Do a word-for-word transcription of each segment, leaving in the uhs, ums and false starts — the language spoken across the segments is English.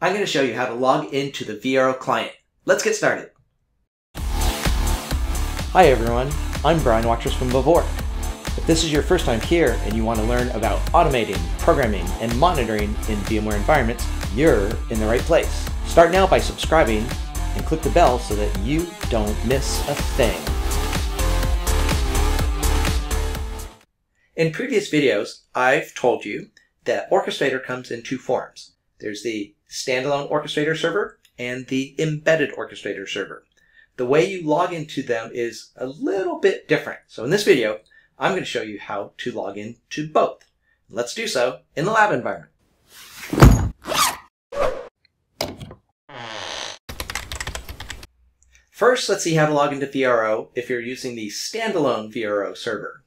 I'm going to show you how to log into the V R O client. Let's get started. Hi everyone, I'm Brian Watrous from VWork. If this is your first time here and you want to learn about automating, programming, and monitoring in VMware environments, you're in the right place. Start now by subscribing and click the bell so that you don't miss a thing. In previous videos, I've told you that Orchestrator comes in two forms. There's the standalone Orchestrator server and the embedded Orchestrator server. The way you log into them is a little bit different. So in this video, I'm going to show you how to log in to both. Let's do so in the lab environment. First, let's see how to log into V R O if you're using the standalone V R O server.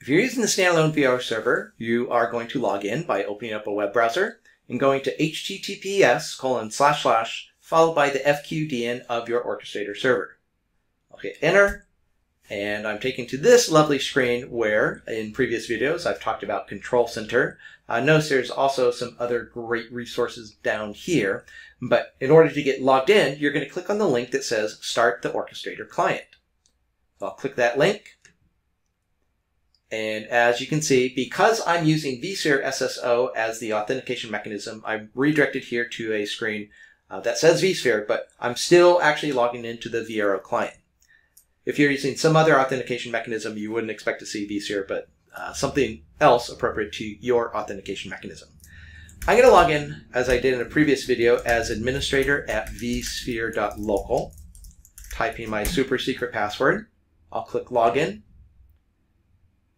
If you're using the standalone V R O server, you are going to log in by opening up a web browser and going to H T T P S colon slash slash followed by the F Q D N of your Orchestrator server. I'll hit enter, and I'm taken to this lovely screen where in previous videos I've talked about Control Center. Uh, notice there's also some other great resources down here, but in order to get logged in, you're going to click on the link that says Start the Orchestrator Client. So I'll click that link. And as you can see, because I'm using vSphere S S O as the authentication mechanism, I'm redirected here to a screen uh, that says vSphere, but I'm still actually logging into the V R O client. If you're using some other authentication mechanism, you wouldn't expect to see vSphere, but uh, something else appropriate to your authentication mechanism. I'm going to log in, as I did in a previous video, as administrator at vSphere.local, typing my super secret password. I'll click login.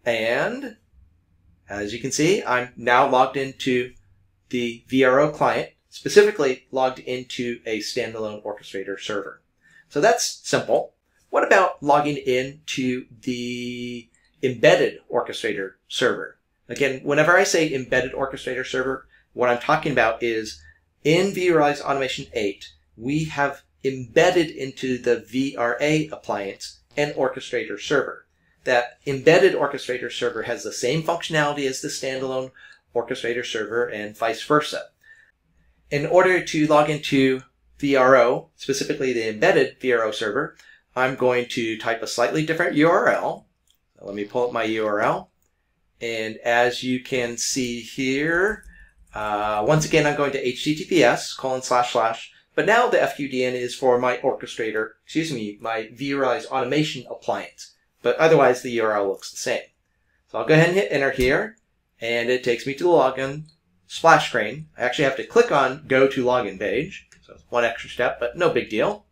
And as you can see, I'm now logged into the V R O client, specifically logged into a standalone Orchestrator server. So that's simple. What about logging in to the embedded Orchestrator server? Again, whenever I say embedded Orchestrator server, what I'm talking about is in vRealize Automation eight, we have embedded into the V R A appliance an Orchestrator server. That embedded Orchestrator server has the same functionality as the standalone Orchestrator server and vice versa. In order to log into V R O, specifically the embedded V R O server, I'm going to type a slightly different U R L. So let me pull up my U R L. And as you can see here, uh, once again, I'm going to H T T P S colon slash slash. But now the F Q D N is for my Orchestrator, excuse me, my vRealize Automation appliance. But otherwise, the U R L looks the same. So I'll go ahead and hit enter here, and it takes me to the login splash screen. I actually have to click on go to login page. So it's one extra step, but no big deal.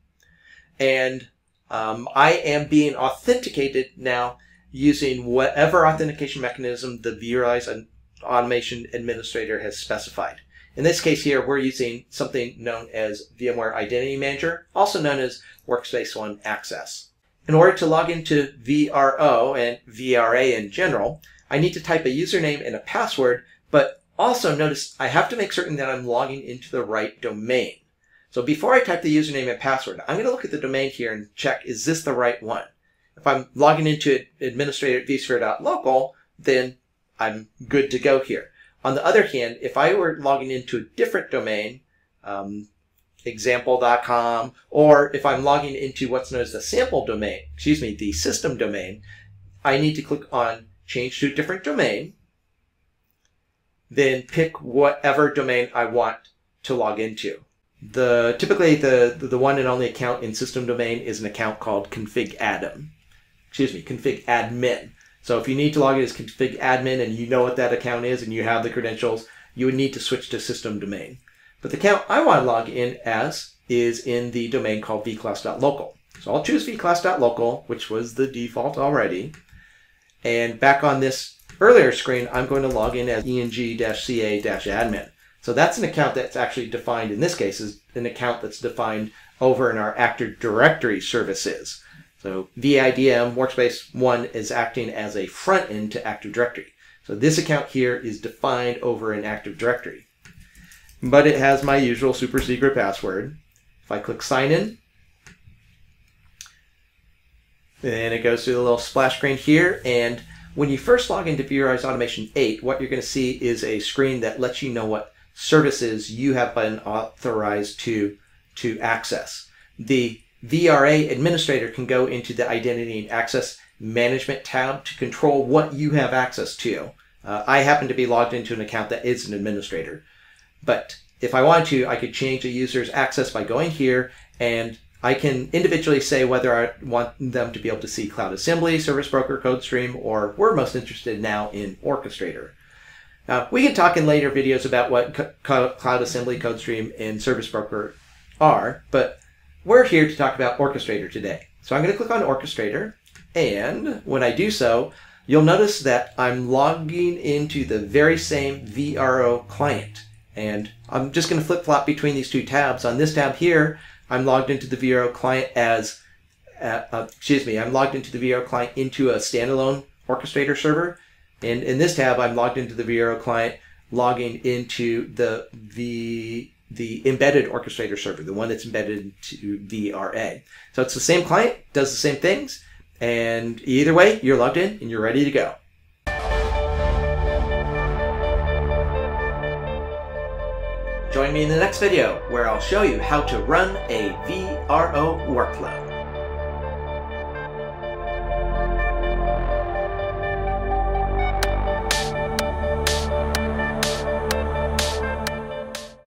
And um, I am being authenticated now using whatever authentication mechanism the vRealize Automation Administrator has specified. In this case here, we're using something known as VMware Identity Manager, also known as Workspace ONE Access. In order to log into V R O and V R A in general, I need to type a username and a password, but also notice I have to make certain that I'm logging into the right domain. So before I type the username and password, I'm going to look at the domain here and check, is this the right one? If I'm logging into administrator vSphere.local, then I'm good to go here. On the other hand, if I were logging into a different domain, um, example dot com, or if I'm logging into what's known as the sample domain, excuse me, the system domain, I need to click on change to a different domain, then pick whatever domain I want to log into. The typically the, the one and only account in system domain is an account called config admin. Excuse me, config admin. So if you need to log in as config admin and you know what that account is and you have the credentials, you would need to switch to system domain. But the account I want to log in as is in the domain called vclass.local. So I'll choose vclass.local, which was the default already. And back on this earlier screen, I'm going to log in as eng-ca-admin. So that's an account that's actually defined, in this case, is an account that's defined over in our Active Directory services. So V I D M Workspace ONE is acting as a front end to Active Directory. So this account here is defined over in Active Directory. But it has my usual super secret password. If I click sign in, then it goes to the little splash screen here. And when you first log into vRealize Automation eight, what you're going to see is a screen that lets you know what services you have been authorized to, to access. The V R A administrator can go into the Identity and Access Management tab to control what you have access to. Uh, I happen to be logged into an account that is an administrator, but if I wanted to, I could change a user's access by going here, and I can individually say whether I want them to be able to see Cloud Assembly, Service Broker, CodeStream, or we're most interested now in Orchestrator. Uh, we can talk in later videos about what Cloud Assembly, CodeStream, and Service Broker are, but we're here to talk about Orchestrator today. So I'm going to click on Orchestrator, and when I do so, you'll notice that I'm logging into the very same V R O client. And I'm just going to flip-flop between these two tabs. On this tab here, I'm logged into the V R O client as, uh, uh, excuse me, I'm logged into the V R O client into a standalone Orchestrator server. And in this tab, I'm logged into the V R O client, logging into the, the, the embedded Orchestrator server, the one that's embedded to V R A. So it's the same client, does the same things, and either way, you're logged in and you're ready to go. Join me in the next video where I'll show you how to run a V R O workflow.